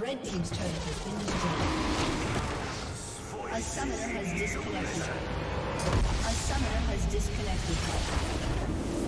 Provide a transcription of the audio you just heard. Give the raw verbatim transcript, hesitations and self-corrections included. Red team's turret has been destroyed. A summoner has disconnected. A summoner has disconnected.